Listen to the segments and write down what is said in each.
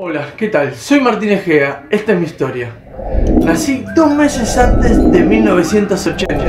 Hola, ¿qué tal? Soy Martín Egea, esta es mi historia. Nací 2 meses antes de 1980.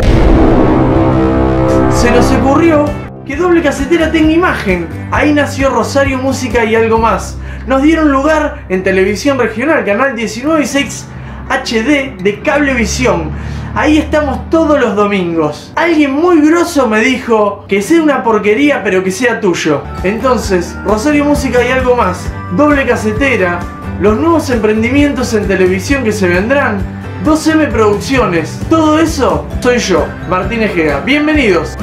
Se nos ocurrió que doble casetera tenga imagen. Ahí nació Rosario Música y algo más. Nos dieron lugar en Televisión Regional, Canal 19 y 6 HD de Cablevisión. Ahí estamos todos los domingos. Alguien muy grosso me dijo que sea una porquería pero que sea tuyo. Entonces, Rosario Música y algo más, doble casetera, los nuevos emprendimientos en televisión que se vendrán, 2M Producciones, todo eso soy yo, Martín Egea. Bienvenidos.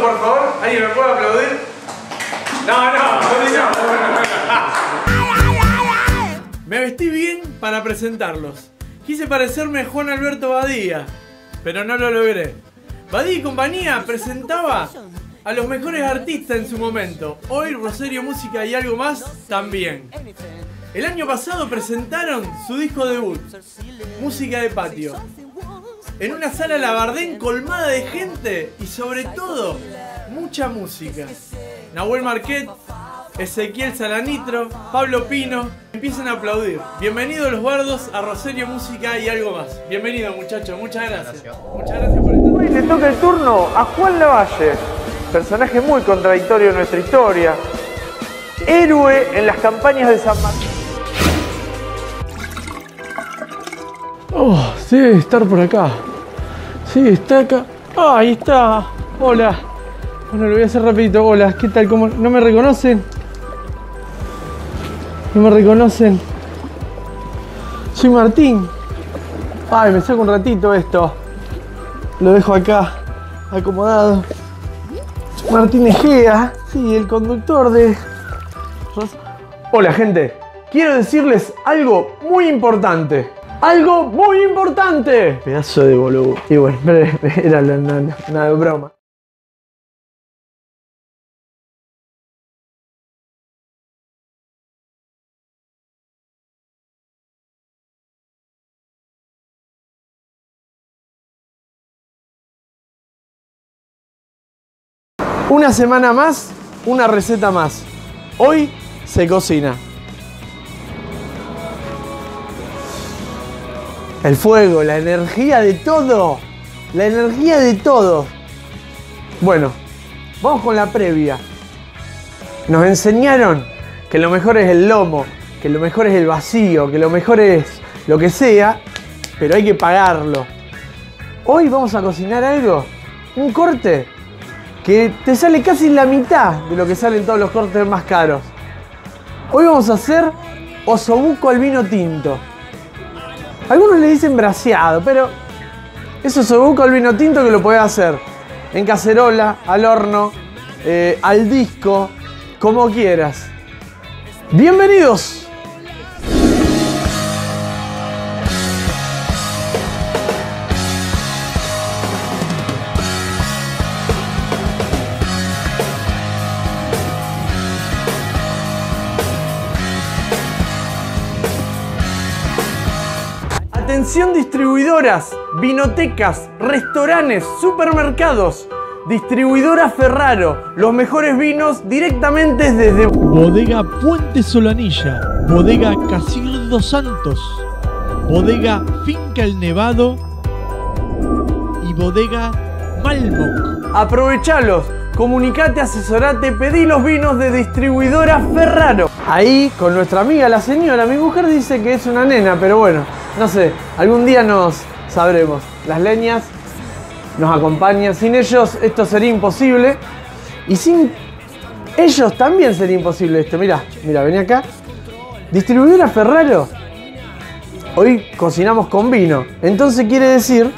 Por favor, ¿alguien me puede aplaudir? No. Me vestí bien para presentarlos. Quise parecerme a Juan Alberto Badía, pero no lo logré. Badía y compañía presentaba a los mejores artistas en su momento. Hoy Rosario Música y algo más también. El año pasado presentaron su disco debut, Música de Patio, en una sala Labardén colmada de gente y sobre todo mucha música. Nahuel Marquet, Ezequiel Salanitro, Pablo Pino empiezan a aplaudir. Bienvenidos los bardos a Rosario Música y algo más. Bienvenidos muchachos, muchas gracias. Muchas gracias por estar. Hoy le toca el turno a Juan Lavalle, personaje muy contradictorio de nuestra historia, héroe en las campañas de San Martín. Oh, sí, debe estar por acá. Sí, está acá. Ah, ahí está. Hola. Bueno, lo voy a hacer rapidito. Hola, ¿qué tal? ¿Cómo? ¿No me reconocen? ¿No me reconocen? Soy Martín. Ay, me saco un ratito esto. Lo dejo acá, acomodado. Martín Egea. Sí, el conductor de... Hola, gente. Quiero decirles algo muy importante. ¡Algo muy importante! Pedazo de boludo. Y bueno, era una broma. Una semana más, una receta más. Hoy se cocina. El fuego, la energía de todo. La energía de todo. Bueno, vamos con la previa. Nos enseñaron que lo mejor es el lomo, que lo mejor es el vacío, que lo mejor es lo que sea, pero hay que pagarlo. Hoy vamos a cocinar algo, un corte, que te sale casi la mitad de lo que salen todos los cortes más caros. Hoy vamos a hacer osobuco al vino tinto. Algunos le dicen braseado, pero eso es osobuco al vino tinto que lo podés hacer en cacerola, al horno, al disco, como quieras. ¡Bienvenidos! Atención distribuidoras, vinotecas, restaurantes, supermercados. Distribuidora Ferraro, los mejores vinos directamente desde Bodega Puente Solanilla, Bodega Casildo Santos, Bodega Finca El Nevado y Bodega Malvo. Aprovechalos, comunicate, asesorate, pedí los vinos de Distribuidora Ferraro. Ahí con nuestra amiga la señora, mi mujer dice que es una nena, pero bueno, no sé, algún día nos sabremos. Las leñas nos acompañan. Sin ellos esto sería imposible. Y sin ellos también sería imposible esto. Mirá, mirá, vení acá. Distribuidora Ferraro. Hoy cocinamos con vino. Entonces quiere decir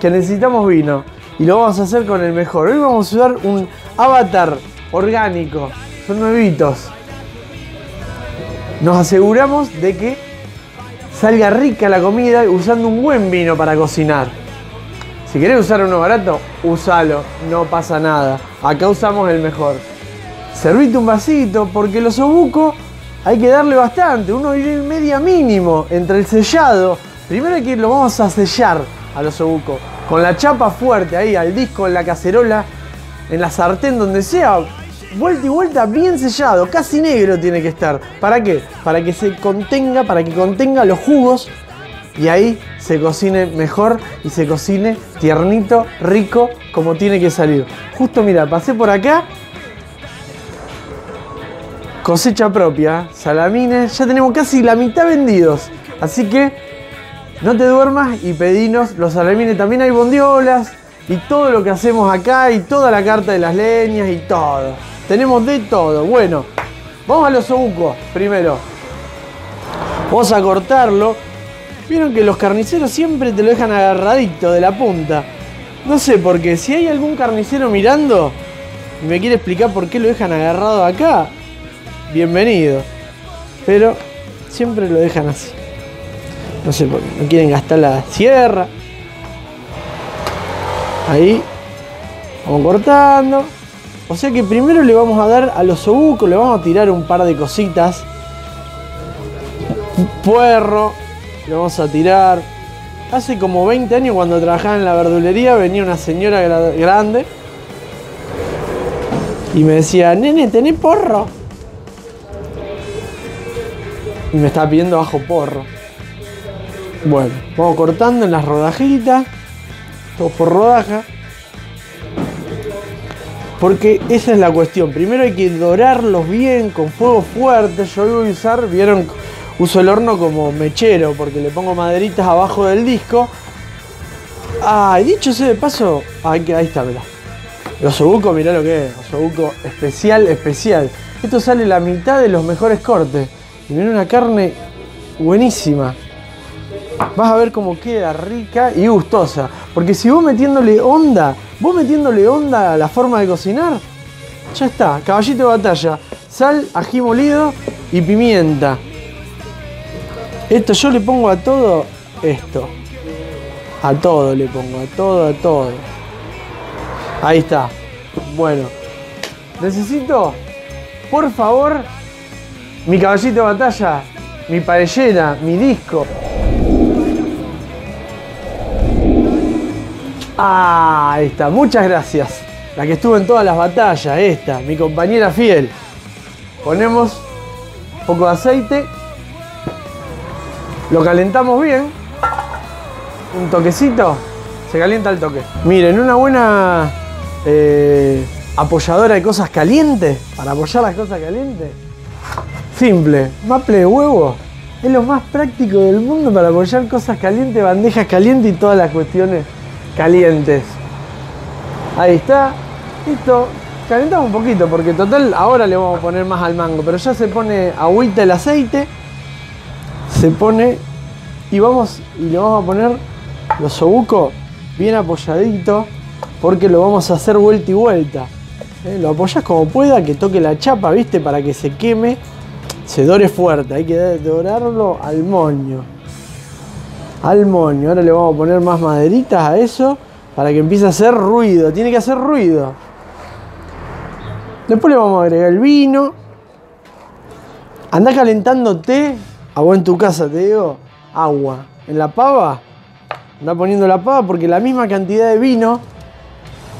que necesitamos vino. Y lo vamos a hacer con el mejor. Hoy vamos a usar un avatar orgánico. Son nuevitos. Nos aseguramos de que salga rica la comida usando un buen vino para cocinar. Si querés usar uno barato, usalo, no pasa nada. Acá usamos el mejor. Servite un vasito porque el osobuco hay que darle bastante, 1,5 horas mínimo entre el sellado. Primero hay que lo vamos a sellar al osobuco, con la chapa fuerte ahí, al disco, en la cacerola, en la sartén, donde sea, vuelta y vuelta, bien sellado, casi negro tiene que estar. ¿Para qué? Para que se contenga, para que contenga los jugos y ahí se cocine mejor y se cocine tiernito, rico, como tiene que salir. Justo mira, pasé por acá. Cosecha propia, salamines, ya tenemos casi la mitad vendidos, así que no te duermas y pedinos los salamines. También hay bondiolas y todo lo que hacemos acá y toda la carta de las leñas y todo. Tenemos de todo. Bueno, vamos a los osobucos primero. Vamos a cortarlo. Vieron que los carniceros siempre te lo dejan agarradito de la punta. No sé por qué. Si hay algún carnicero mirando y me quiere explicar por qué lo dejan agarrado acá, bienvenido. Pero siempre lo dejan así. No sé por qué. No quieren gastar la sierra. Ahí vamos cortando. O sea que primero le vamos a dar al osobuco, le vamos a tirar un par de cositas. Puerro, le vamos a tirar. Hace como 20 años cuando trabajaba en la verdulería venía una señora grande y me decía, nene, ¿tenés porro? Y me estaba pidiendo ajo porro. Bueno, vamos cortando en las rodajitas, todo por rodaja, porque esa es la cuestión. Primero hay que dorarlos bien con fuego fuerte. Yo voy a usar, vieron, uso el horno como mechero porque le pongo maderitas abajo del disco. Ah, dicho sea de paso, ahí está, mirá. El osobuco, mirá lo que es, osobuco especial, especial. Esto sale la mitad de los mejores cortes. Y viene una carne buenísima. Vas a ver cómo queda rica y gustosa. Porque si vos metiéndole onda a la forma de cocinar, ya está. Caballito de batalla. Sal, ají molido y pimienta. Esto yo le pongo a todo esto. A todo le pongo, a todo, a todo. Ahí está. Bueno. Necesito, por favor, mi caballito de batalla, mi paellera, mi disco. Ah, ahí está, muchas gracias. La que estuvo en todas las batallas, esta, mi compañera fiel. Ponemos un poco de aceite. Lo calentamos bien. Un toquecito. Se calienta al toque. Miren, una buena apoyadora de cosas calientes. Para apoyar las cosas calientes. Simple, maple de huevo. Es lo más práctico del mundo para apoyar cosas calientes, bandejas calientes y todas las cuestiones calientes. Ahí está. Listo. Calentamos un poquito porque total ahora le vamos a poner más al mango, pero ya se pone agüita el aceite. Se pone y le vamos a poner el osobuco bien apoyadito porque lo vamos a hacer vuelta y vuelta. Lo apoyás como pueda, que toque la chapa, viste, para que se queme, se dore fuerte. Hay que dorarlo al moño. Al moño, ahora le vamos a poner más maderitas a eso para que empiece a hacer ruido, tiene que hacer ruido. Después le vamos a agregar el vino. Andá calentándote, a vos en tu casa te digo, agua. En la pava, andá poniendo la pava porque la misma cantidad de vino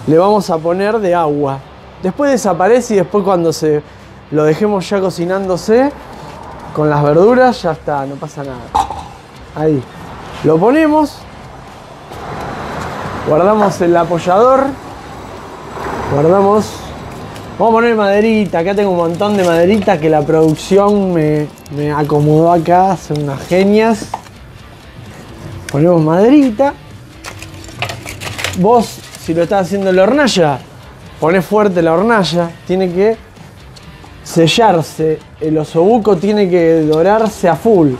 le vamos a poner de agua. Después desaparece y después cuando se lo dejemos ya cocinándose con las verduras, ya está, no pasa nada. Ahí. Lo ponemos, guardamos el apoyador, guardamos, vamos a poner maderita, acá tengo un montón de maderita que la producción me acomodó acá, son unas genias. Ponemos maderita, vos si lo estás haciendo en la hornalla, ponés fuerte la hornalla, tiene que sellarse, el osobuco tiene que dorarse a full.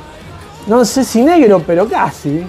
No sé si negro, pero casi.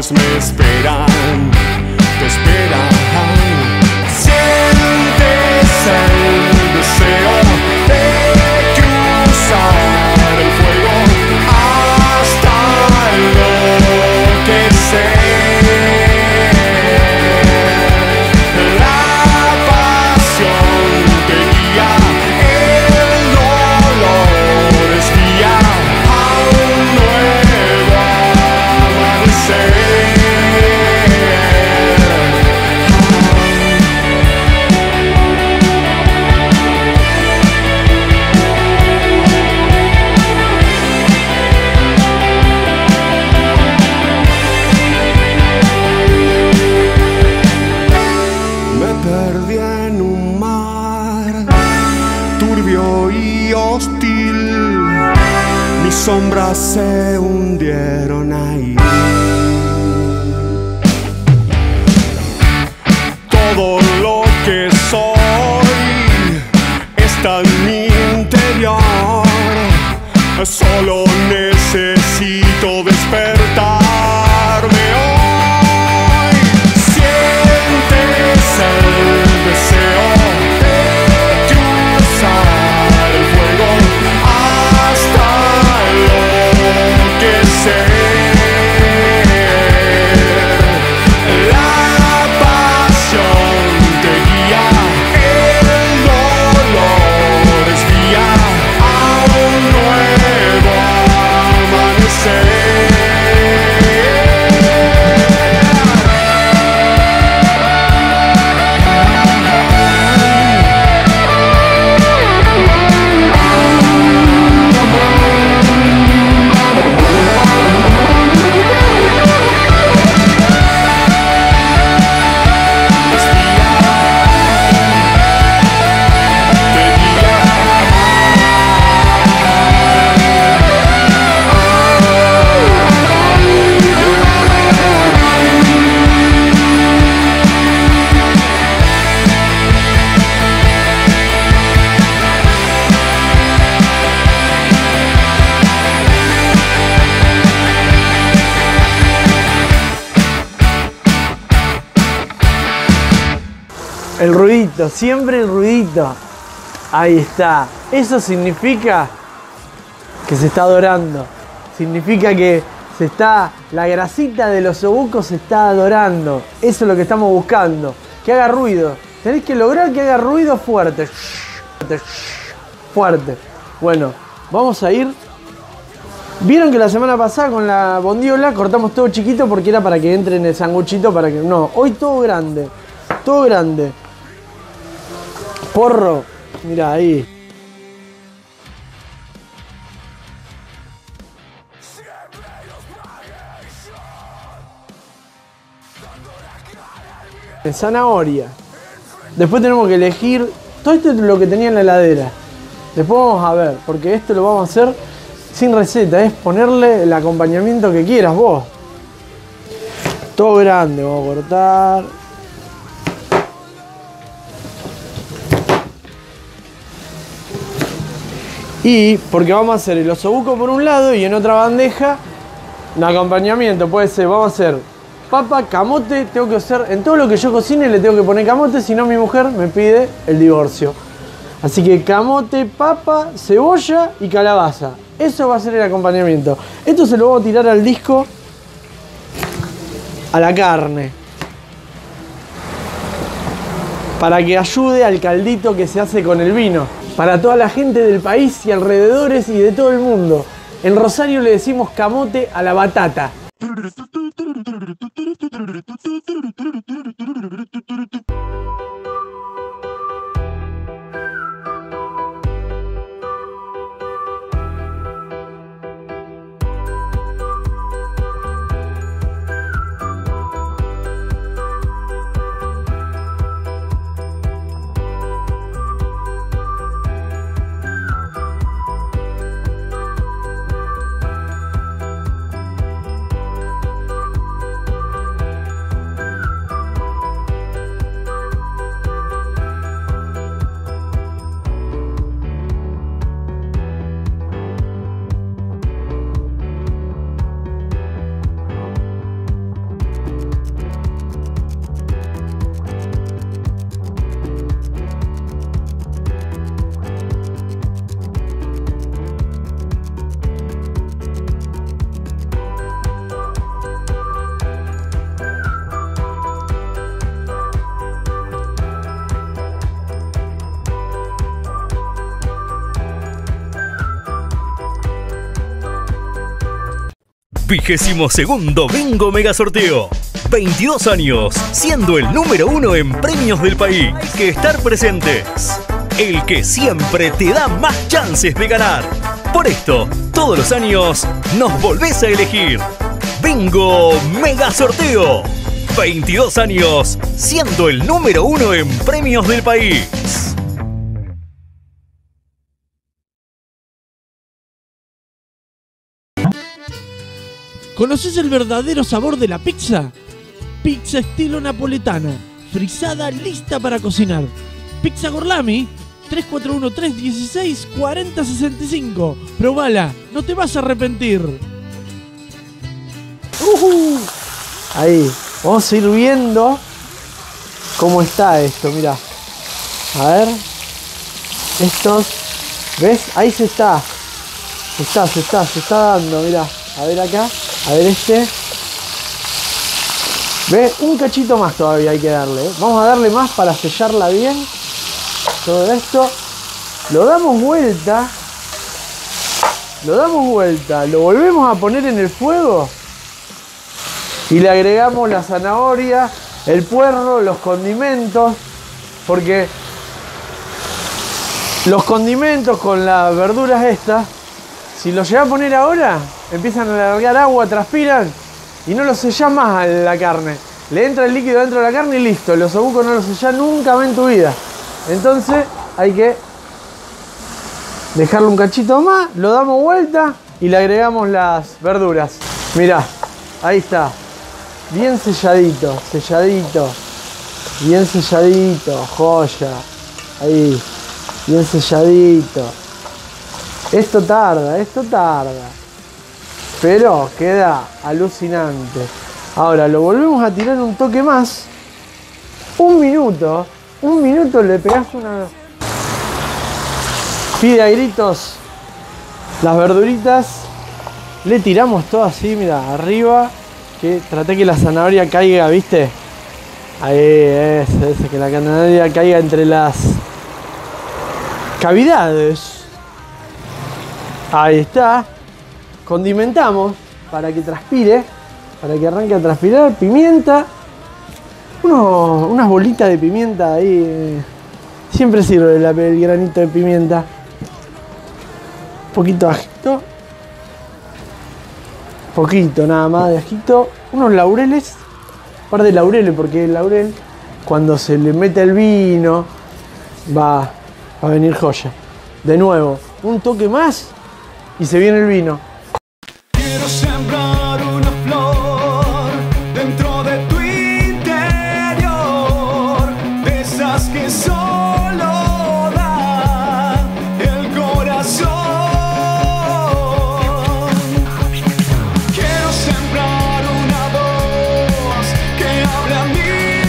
noches me esperan, te esperan. Sientes el deseo de cruzar el fuego hasta enloquecer. La pasión te guía, el dolor es guía a un nuevo amanecer. Sombras se hundieron ahí. Todo lo que soy está en mi interior. Solo necesito despertarme hoy. Sientes el deseo. El ruidito, siempre el ruidito. Ahí está. Eso significa que se está dorando. Significa que se está, la grasita del osobuco se está dorando. Eso es lo que estamos buscando. Que haga ruido. Tenés que lograr que haga ruido fuerte. Fuerte. Bueno, vamos a ir. Vieron que la semana pasada con la bondiola cortamos todo chiquito porque era para que entre en el sanguchito. Para que no, hoy todo grande. Todo grande. Porro, mirá ahí. En zanahoria. Después tenemos que elegir. Todo esto es lo que tenía en la heladera. Después vamos a ver, porque esto lo vamos a hacer sin receta. Es ponerle el acompañamiento que quieras vos. Todo grande, vamos a cortar. Y porque vamos a hacer el osobuco por un lado y en otra bandeja un acompañamiento, puede ser, vamos a hacer papa, camote, tengo que hacer, en todo lo que yo cocine le tengo que poner camote, si no mi mujer me pide el divorcio. Así que camote, papa, cebolla y calabaza, eso va a ser el acompañamiento. Esto se lo voy a tirar al disco, a la carne, para que ayude al caldito que se hace con el vino. Para toda la gente del país y alrededores y de todo el mundo. En Rosario le decimos camote a la batata. 22º Bingo Mega Sorteo. 22 años, siendo el número 1 en premios del país. Hay que estar presentes. El que siempre te da más chances de ganar. Por esto, todos los años nos volvés a elegir. Bingo Mega Sorteo. 22 años, siendo el número 1 en premios del país. ¿Conoces el verdadero sabor de la pizza? Pizza estilo napoletana, frisada, lista para cocinar. Pizza Gorlami, 3413164065. Probala, no te vas a arrepentir. Ahí, vamos a ir viendo cómo está esto, mirá. A ver, estos, ¿ves? Ahí se está dando, mirá. A ver acá, a ver este. ¿Ves? Un cachito más todavía hay que darle, ¿eh? Vamos a darle más para sellarla bien. Todo esto. Lo damos vuelta. Lo damos vuelta. Lo volvemos a poner en el fuego. Y le agregamos la zanahoria, el puerro, los condimentos. Porque los condimentos con las verduras estas, si los lleva a poner ahora, empiezan a largar agua, transpiran y no lo sellás más a la carne. Le entra el líquido dentro de la carne y listo. El osobuco no lo sellás nunca más en tu vida. Entonces hay que dejarle un cachito más, lo damos vuelta y le agregamos las verduras. Mirá, ahí está. Bien selladito, selladito. Bien selladito, joya. Ahí, bien selladito. Esto tarda. Pero queda alucinante. Ahora lo volvemos a tirar un toque más. Un minuto le pegás una... Pide a gritos las verduritas. Le tiramos todo así, mira, arriba. Que traté que la zanahoria caiga, ¿viste? Ahí, ese, que la zanahoria caiga entre las cavidades. Ahí está. Condimentamos para que transpire, para que arranque a transpirar. Pimienta, unas bolitas de pimienta ahí. Siempre sirve el granito de pimienta. Un poquito de ajito. Poquito nada más de ajito. Unos laureles. Un par de laureles porque el laurel, cuando se le mete el vino, va a venir joya. De nuevo, un toque más y se viene el vino. Sembrar una flor dentro de tu interior, de esas que solo da el corazón. Quiero sembrar una voz que habla en mi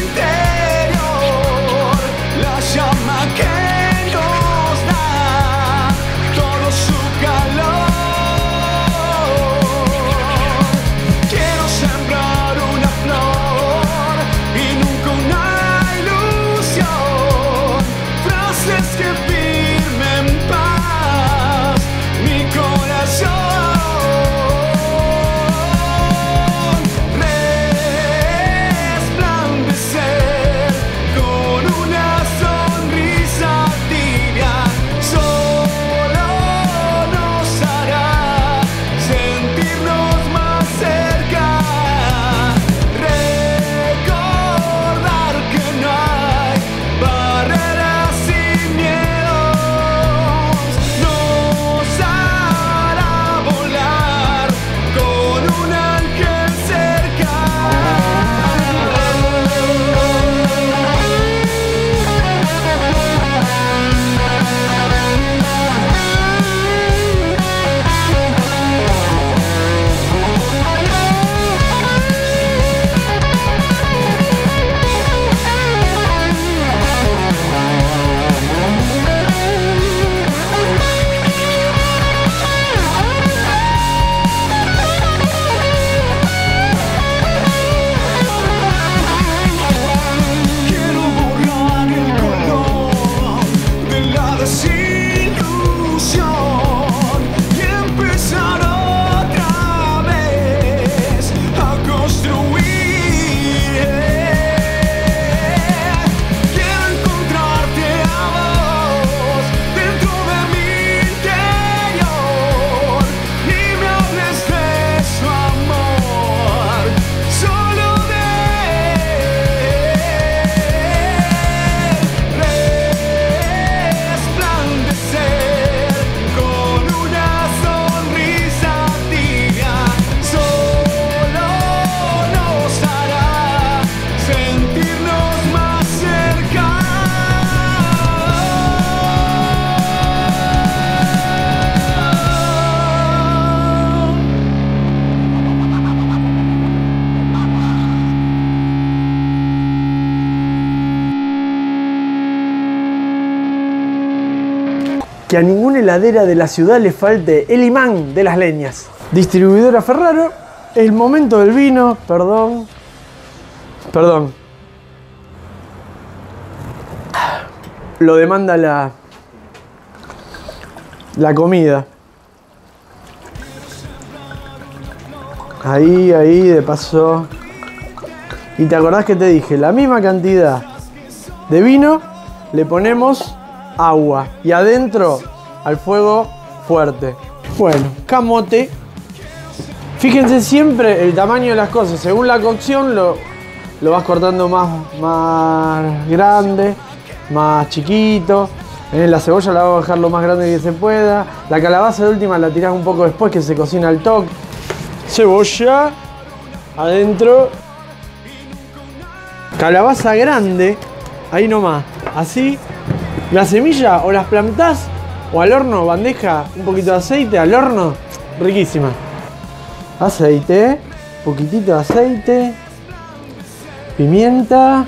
interior, la llama que nos da todo su calor. que a ninguna heladera de la ciudad le falte el imán de las leñas. Distribuidora Ferraro, el momento del vino, perdón. Lo demanda la comida. Ahí, de paso. Y te acordás que te dije, la misma cantidad de vino le ponemos agua. Y adentro, al fuego fuerte. Bueno, camote. Fíjense siempre el tamaño de las cosas. Según la cocción lo vas cortando más grande, más chiquito. La cebolla la vas a dejar lo más grande que se pueda. La calabaza de última la tirás un poco después que se cocina al toque. Cebolla adentro. Calabaza grande, ahí nomás. Así, la semilla o las plantás o al horno, bandeja, un poquito de aceite, al horno, riquísima. Aceite, poquitito de aceite, pimienta.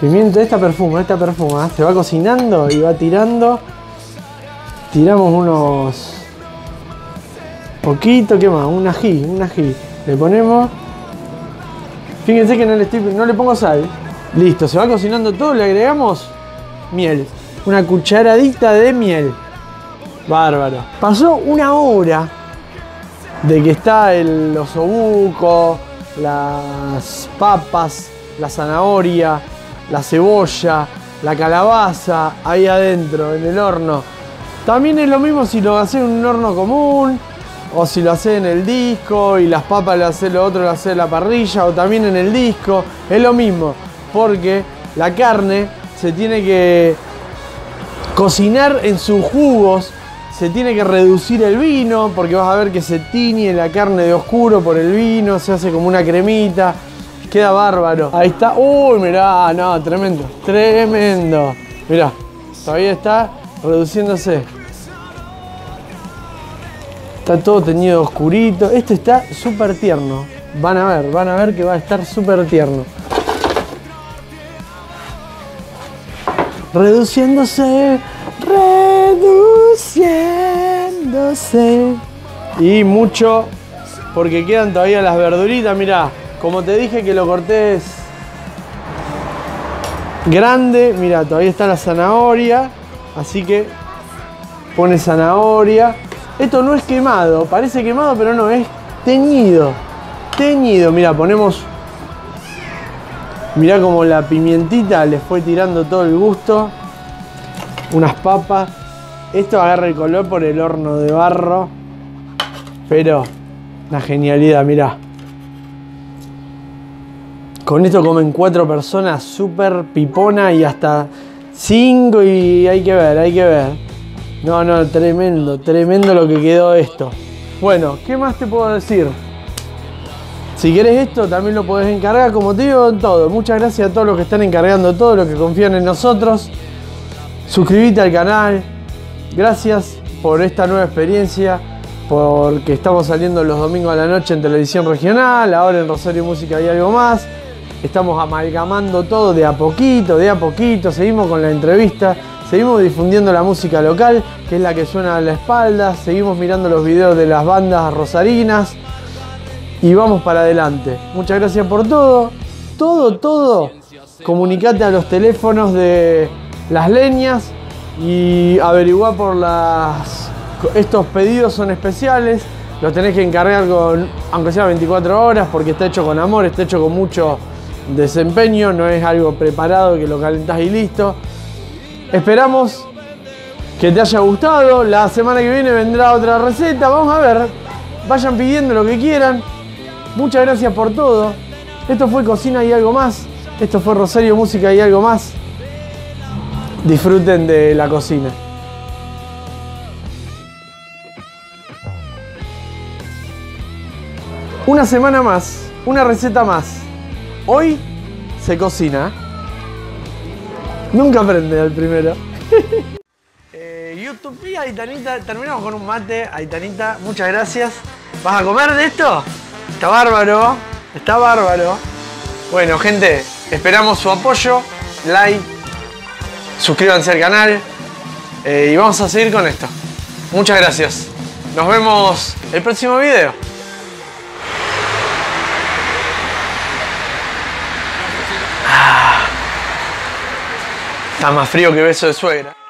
Pimienta, esta perfuma, se va cocinando y va tirando. Tiramos unos poquito, ¿qué más? Un ají. Le ponemos. Fíjense que no le pongo sal. Listo, se va cocinando todo, le agregamos miel. Una cucharadita de miel. Bárbaro. Pasó una hora de que está el osobuco, las papas, la zanahoria, la cebolla, la calabaza ahí adentro, en el horno. También es lo mismo si lo hacés en un horno común o si lo hacés en el disco y las papas lo hacés, lo otro lo hacés en la parrilla o también en el disco. Es lo mismo porque la carne se tiene que cocinar en sus jugos, se tiene que reducir el vino porque vas a ver que se tiñe la carne de oscuro por el vino, se hace como una cremita. Queda bárbaro. Ahí está. Uy, mirá, no, tremendo. Tremendo. Mirá, todavía está reduciéndose. Está todo teñido oscurito. Este está súper tierno. Van a ver que va a estar súper tierno. Reduciéndose. Y mucho, porque quedan todavía las verduritas, mirá. Como te dije que lo corté grande, mira, todavía está la zanahoria, así que pone zanahoria. Esto no es quemado, parece quemado, pero no, es teñido. Teñido, mira, ponemos. Mirá como la pimientita le fue tirando todo el gusto. Unas papas. Esto agarra el color por el horno de barro. Pero la genialidad, mirá. Con esto comen 4 personas, súper pipona y hasta 5 y hay que ver. No, tremendo lo que quedó esto. Bueno, ¿qué más te puedo decir? Si querés esto también lo podés encargar, como te digo, en todo. Muchas gracias a todos los que están encargando todo, los que confían en nosotros. Suscríbete al canal. Gracias por esta nueva experiencia. Porque estamos saliendo los domingos a la noche en Televisión Regional, ahora en Rosario Música y algo más. Estamos amalgamando todo de a poquito, seguimos con la entrevista, seguimos difundiendo la música local, que es la que suena a la espalda, seguimos mirando los videos de las bandas rosarinas y vamos para adelante. Muchas gracias por todo. Comunicate a los teléfonos de las leñas y averiguá por las... Estos pedidos son especiales, los tenés que encargar con, aunque sea 24 horas, porque está hecho con amor, está hecho con mucho... desempeño, no es algo preparado que lo calentás y listo. Esperamos que te haya gustado. La semana que viene vendrá otra receta. Vamos a ver. Vayan pidiendo lo que quieran. Muchas gracias por todo. Esto fue Cocina y algo más. Esto fue Rosario Música y algo más. Disfruten de la cocina. Una semana más. Una receta más. Hoy se cocina. Nunca aprende al primero. YouTube y Aitanita. Terminamos con un mate. Aitanita, muchas gracias. ¿Vas a comer de esto? Está bárbaro. Está bárbaro. Bueno, gente, esperamos su apoyo. Like. Suscríbanse al canal. Y vamos a seguir con esto. Muchas gracias. Nos vemos el próximo video. Está más frío que beso de suegra.